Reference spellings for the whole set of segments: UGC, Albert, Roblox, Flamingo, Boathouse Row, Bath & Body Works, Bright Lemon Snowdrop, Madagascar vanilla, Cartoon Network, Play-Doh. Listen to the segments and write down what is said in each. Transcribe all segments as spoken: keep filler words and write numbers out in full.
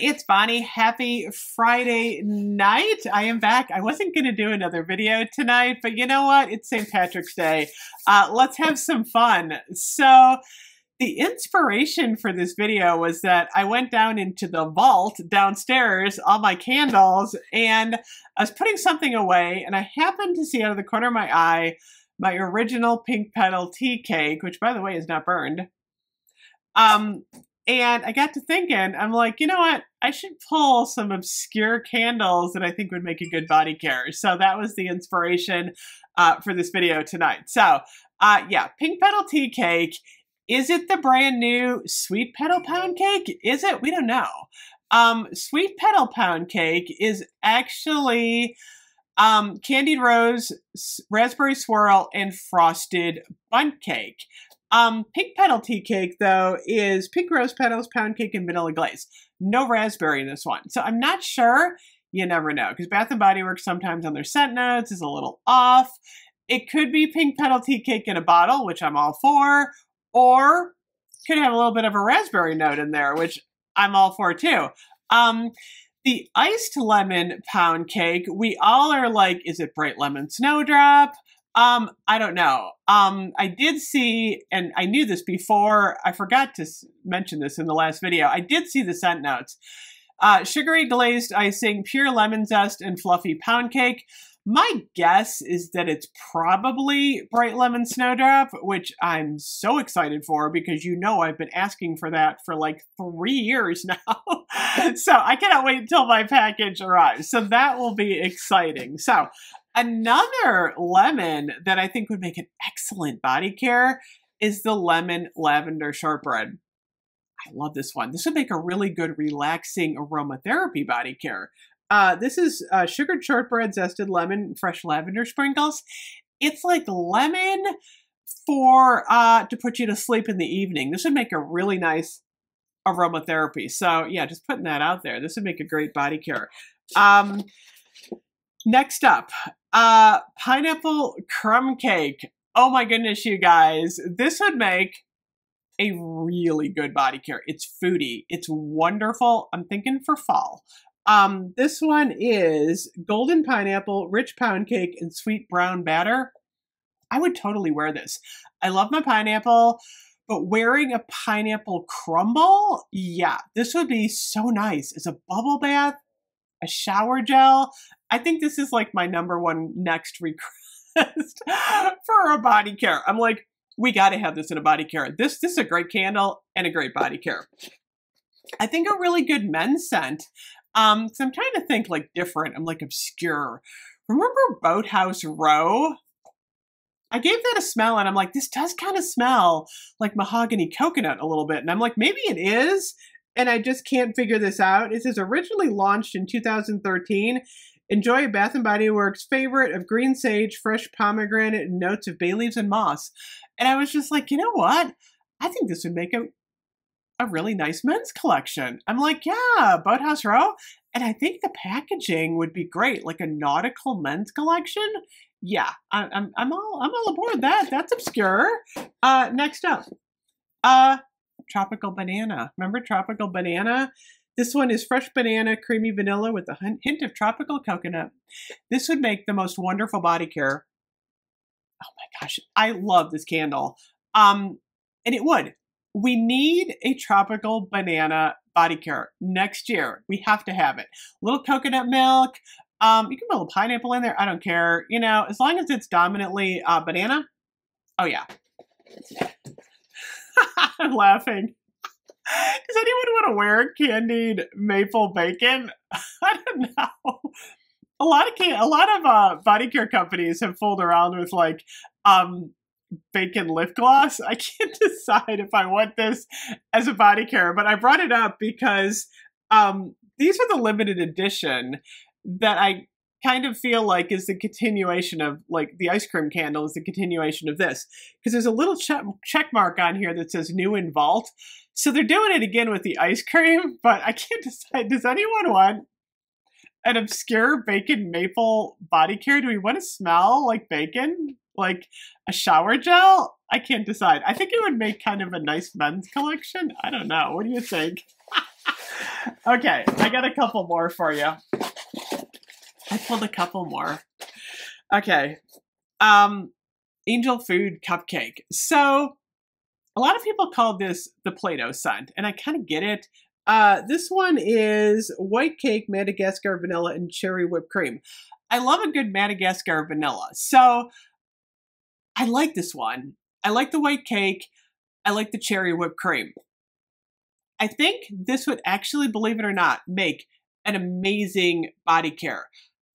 It's Bonnie. Happy Friday night. I am back. I wasn't going to do another video tonight, but you know what? It's Saint Patrick's Day. Uh, let's have some fun. So the inspiration for this video was that I went down into the vault downstairs, all my candles, and I was putting something away, and I happened to see out of the corner of my eye my original pink petal tea cake, which, by the way, is not burned. Um... And I got to thinking, I'm like, you know what? I should pull some obscure candles that I think would make a good body care. So that was the inspiration uh, for this video tonight. So uh, yeah, pink petal tea cake. Is it the brand new sweet petal pound cake? Is it? We don't know. Um, sweet petal pound cake is actually um, candied rose, raspberry swirl, and frosted bundt cake. Um, pink petal tea cake, though, is pink rose petals, pound cake, and vanilla glaze. No raspberry in this one. So I'm not sure. You never know, because Bath and Body Works sometimes on their scent notes is a little off. It could be pink petal tea cake in a bottle, which I'm all for, or could have a little bit of a raspberry note in there, which I'm all for, too. Um... The iced lemon pound cake, we all are like, is it Bright Lemon Snowdrop? Um, I don't know. Um, I did see, and I knew this before, I forgot to mention this in the last video, I did see the scent notes. Uh, sugary glazed icing, pure lemon zest, and fluffy pound cake. My guess is that it's probably Bright Lemon Snowdrop, which I'm so excited for because you know I've been asking for that for like three years now. So I cannot wait until my package arrives. So that will be exciting. So another lemon that I think would make an excellent body care is the lemon lavender shortbread. I love this one. This would make a really good relaxing aromatherapy body care. Uh, this is uh, sugared shortbread, zested lemon, fresh lavender sprinkles. It's like lemon for uh, to put you to sleep in the evening. This would make a really nice aromatherapy. So yeah, just putting that out there. This would make a great body care. Um, next up, uh, pineapple crumb cake. Oh my goodness, you guys. This would make a really good body care. It's foodie. It's wonderful. I'm thinking for fall. Um, this one is golden pineapple, rich pound cake, and sweet brown batter. I would totally wear this. I love my pineapple, but wearing a pineapple crumble, yeah, this would be so nice as a bubble bath, a shower gel. I think this is like my number one next request for a body care. I'm like, we got to have this in a body care. This, this is a great candle and a great body care. I think a really good men's scent. Um, so I'm trying to think like different. I'm like obscure. Remember Boathouse Row? I gave that a smell and I'm like, this does kind of smell like mahogany coconut a little bit. And I'm like, maybe it is. And I just can't figure this out. It says originally launched in two thousand thirteen. Enjoy Bath and Body Works favorite of green sage, fresh pomegranate, and notes of bay leaves and moss. And I was just like, you know what? I think this would make a a really nice men's collection. I'm like, yeah, Boathouse Row. And I think the packaging would be great, like a nautical men's collection. Yeah, I, I'm, I'm all I'm all aboard that. That's obscure. Uh, next up, uh, tropical banana. Remember tropical banana? This one is fresh banana, creamy vanilla with a hint of tropical coconut. This would make the most wonderful body care. Oh my gosh, I love this candle. Um, and it would. We need a tropical banana body care next year. We have to have it. A little coconut milk. Um, you can put a little pineapple in there. I don't care. You know, as long as it's dominantly uh, banana. Oh, yeah. I'm laughing. Does anyone want to wear candied maple bacon? I don't know. A lot of, can a lot of uh, body care companies have fooled around with like... Um, bacon lip gloss. I can't decide if I want this as a body care, but I brought it up because um, these are the limited edition that I kind of feel like is the continuation of, like, the ice cream candle is the continuation of this. Because there's a little ch check mark on here that says new in vault. So they're doing it again with the ice cream, but I can't decide. Does anyone want an obscure bacon maple body care? Do we want to smell like bacon? Like a shower gel? I can't decide. I think it would make kind of a nice men's collection. I don't know. What do you think? Okay, I got a couple more for you. I pulled a couple more. Okay. Um, Angel Food Cupcake. So, a lot of people call this the Play-Doh scent, and I kind of get it. Uh, this one is white cake, Madagascar vanilla, and cherry whipped cream. I love a good Madagascar vanilla. So, I like this one. I like the white cake. I like the cherry whipped cream. I think this would actually, believe it or not, make an amazing body care.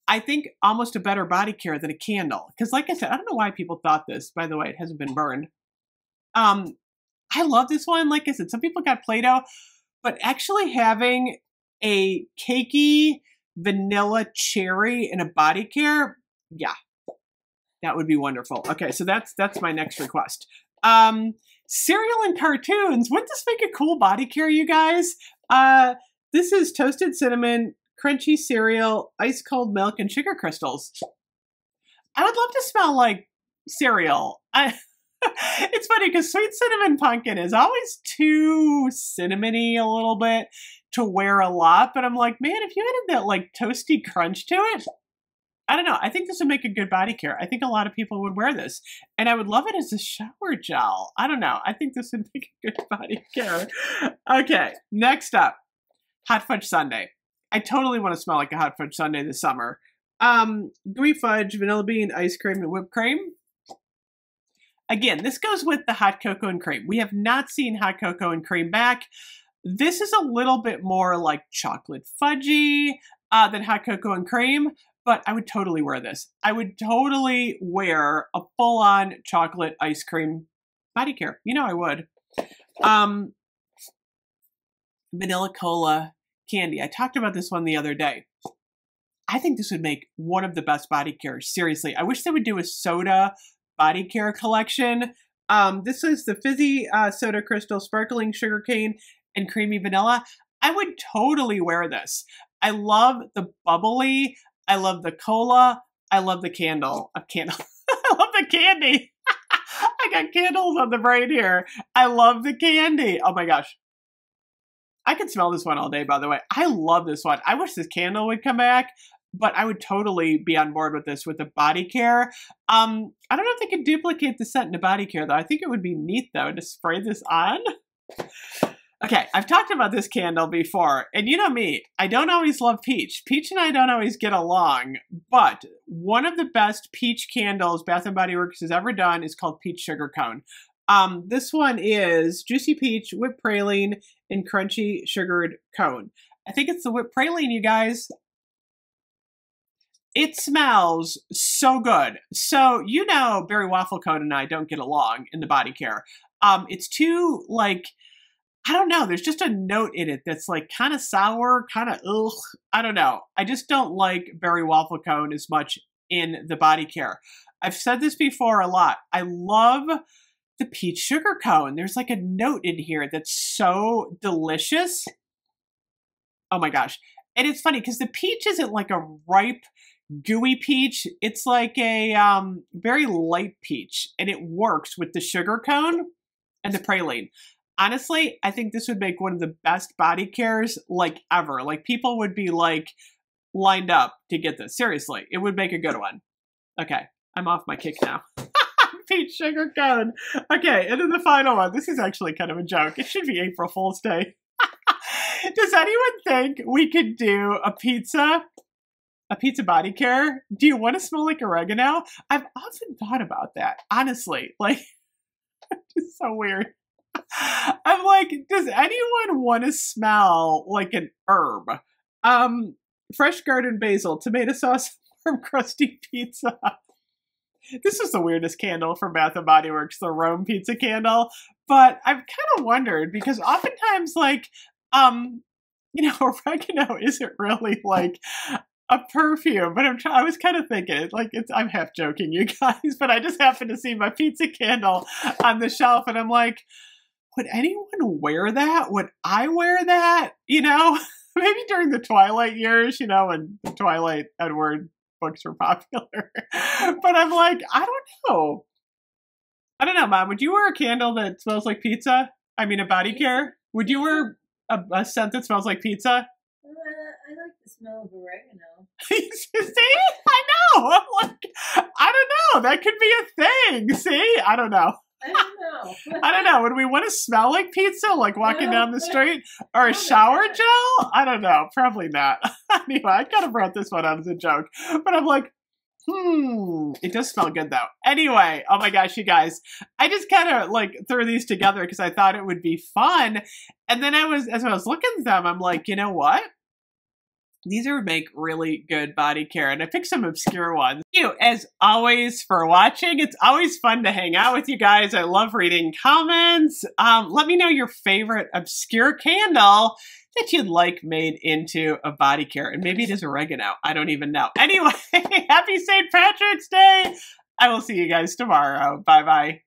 I think almost a better body care than a candle. Because like I said, I don't know why people thought this. By the way, it hasn't been burned. Um, I love this one. Like I said, some people got Play-Doh. But actually having a cakey vanilla cherry in a body care, yeah, that would be wonderful. Okay, so that's that's my next request. Um, cereal and cartoons. Wouldn't this make a cool body care, you guys? Uh, this is toasted cinnamon, crunchy cereal, ice cold milk, and sugar crystals. I would love to smell like cereal. I, it's funny because sweet cinnamon pumpkin is always too cinnamony a little bit to wear a lot, but I'm like, man, if you added that like toasty crunch to it, I don't know. I think this would make a good body care. I think a lot of people would wear this, and I would love it as a shower gel. I don't know. I think this would make a good body care. Okay, next up, hot fudge sundae. I totally want to smell like a hot fudge sundae this summer. Um, gooey fudge, vanilla bean, ice cream, and whipped cream. Again, this goes with the hot cocoa and cream. We have not seen hot cocoa and cream back. This is a little bit more like chocolate fudgy uh, than hot cocoa and cream, but I would totally wear this. I would totally wear a full-on chocolate ice cream body care. You know I would. Um, vanilla cola candy. I talked about this one the other day. I think this would make one of the best body cares. Seriously. I wish they would do a soda body care collection. Um, this is the fizzy uh, soda crystal, sparkling sugarcane, and creamy vanilla. I would totally wear this. I love the bubbly. I love the cola. I love the candle. A candle. I love the candy. I got candles on the brain here. I love the candy. Oh my gosh. I could smell this one all day, by the way. I love this one. I wish this candle would come back, but I would totally be on board with this with the body care. Um, I don't know if they could duplicate the scent in a body care, though. I think it would be neat, though, to spray this on. Okay, I've talked about this candle before, and you know me, I don't always love peach. Peach and I don't always get along, but one of the best peach candles Bath and Body Works has ever done is called Peach Sugar Cone. Um, this one is Juicy Peach, Whipped Praline, and Crunchy Sugared Cone. I think it's the Whipped Praline, you guys. It smells so good. So, you know, Berry Waffle Cone and I don't get along in the body care. Um, it's too, like... I don't know. There's just a note in it that's like kind of sour, kind of ugh. I don't know. I just don't like Berry Waffle Cone as much in the body care. I've said this before a lot. I love the Peach Sugar Cone. There's like a note in here that's so delicious. Oh my gosh. And it's funny because the peach isn't like a ripe, gooey peach. It's like a um, very light peach, and it works with the sugar cone and the praline. Honestly, I think this would make one of the best body cares like ever. Like people would be like lined up to get this. Seriously, it would make a good one. Okay, I'm off my kick now. Peach Sugar Cone. Okay, and then the final one. This is actually kind of a joke. It should be April Fool's Day. Does anyone think we could do a pizza, a pizza body care? Do you want to smell like oregano? I've often thought about that. Honestly, like it's so weird. I'm like, does anyone want to smell like an herb? Um, fresh garden basil, tomato sauce from crusty pizza. This is the weirdest candle from Bath and Body Works, the Rome pizza candle. But I've kind of wondered because oftentimes, like, um, you know, oregano isn't really like a perfume, but I'm trying, I was kind of thinking, like, it's, I'm half joking, you guys, but I just happened to see my pizza candle on the shelf, and I'm like, would anyone wear that? Would I wear that? You know, maybe during the Twilight years, you know, when the Twilight Edward books were popular. But I'm like, I don't know. I don't know, Mom. Would you wear a candle that smells like pizza? I mean, a body care? Would you wear a, a scent that smells like pizza? Uh, I like the smell of oregano. See? I know! I'm like, I don't know. That could be a thing. See? I don't know. I don't know. I don't know. Would we want to smell like pizza, like walking down the street? Or a shower gel? I don't know. Probably not. Anyway, I kind of brought this one out as a joke. But I'm like, hmm, it does smell good, though. Anyway, oh my gosh, you guys. I just kind of, like, threw these together because I thought it would be fun. And then I was, as I was looking at them, I'm like, you know what? These are make really good body care, and I picked some obscure ones. Thank you, as always, for watching. It's always fun to hang out with you guys. I love reading comments. Um, let me know your favorite obscure candle that you'd like made into a body care. And maybe it is oregano. I don't even know. Anyway, happy Saint Patrick's Day. I will see you guys tomorrow. Bye-bye.